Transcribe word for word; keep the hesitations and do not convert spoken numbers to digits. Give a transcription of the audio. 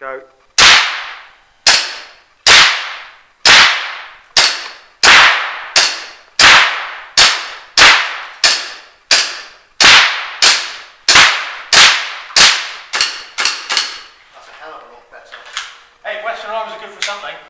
Go. That's a hell of a lot better. Hey, Western arms are good for something.